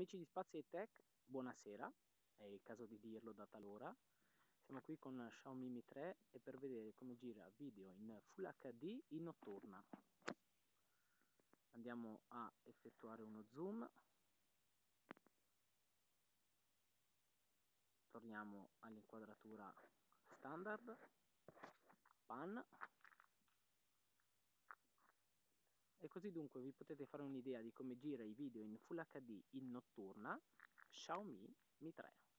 Amici di Spazio iTech, buonasera, è il caso di dirlo data l'ora. Siamo qui con Xiaomi Mi 3 e per vedere come gira video in Full HD in notturna. Andiamo a effettuare uno zoom. Torniamo all'inquadratura standard, pan. E così dunque vi potete fare un'idea di come gira i video in Full HD in notturna Xiaomi Mi 3.